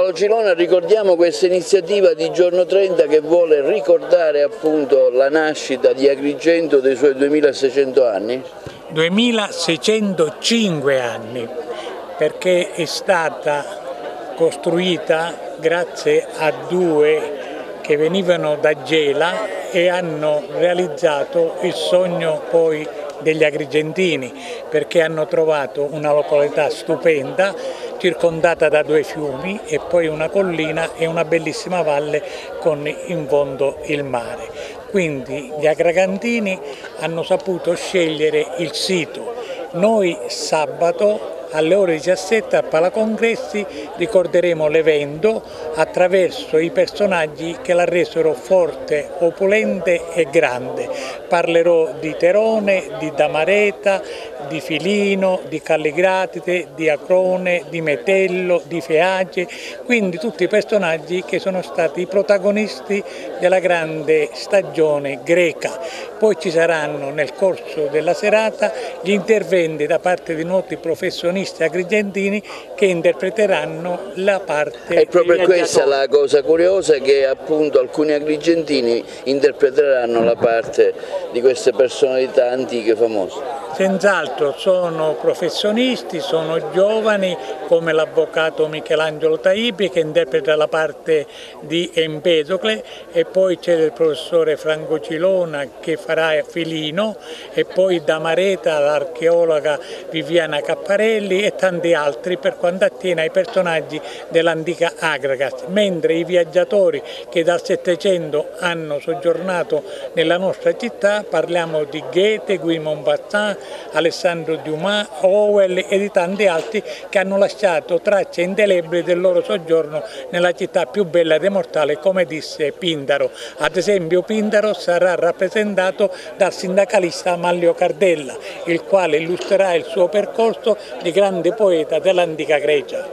Paolo Cilona, ricordiamo questa iniziativa di Giorno 30 che vuole ricordare appunto la nascita di Agrigento, dei suoi 2600 anni? 2605 anni, perché è stata costruita grazie a due che venivano da Gela e hanno realizzato il sogno poi degli agrigentini, perché hanno trovato una località stupenda circondata da due fiumi e poi una collina e una bellissima valle con in fondo il mare. Quindi gli Akragantini hanno saputo scegliere il sito. Noi sabato alle ore 17 a Palacongressi ricorderemo l'evento attraverso i personaggi che la resero forte, opulente e grande. Parlerò di Terone, di Damareta, di Filino, di Calligratite, di Acrone, di Metello, di Feage, quindi tutti i personaggi che sono stati i protagonisti della grande stagione greca. Poi ci saranno nel corso della serata gli interventi da parte di noti professionisti agrigentini che interpreteranno la parte. È proprio questa la cosa curiosa, che appunto alcuni agrigentini interpreteranno la parte di queste personalità antiche famose. Senz'altro sono professionisti, sono giovani come l'avvocato Michelangelo Taibi che interpreta la parte di Empedocle, e poi c'è il professore Franco Cilona che farà Filino, e poi Damareta, l'archeologa Viviana Capparelli e tanti altri per quanto attiene ai personaggi dell'antica Agragas, mentre i viaggiatori che dal Settecento hanno soggiornato nella nostra città, parliamo di Goethe, Guimont Bazin, Alessandro Dumas, Howell e di tanti altri che hanno lasciato tracce indelebili del loro soggiorno nella città più bella ed immortale, come disse Pindaro. Ad esempio Pindaro sarà rappresentato dal sindacalista Manlio Cardella, il quale illustrerà il suo percorso di grande poeta dell'antica Grecia.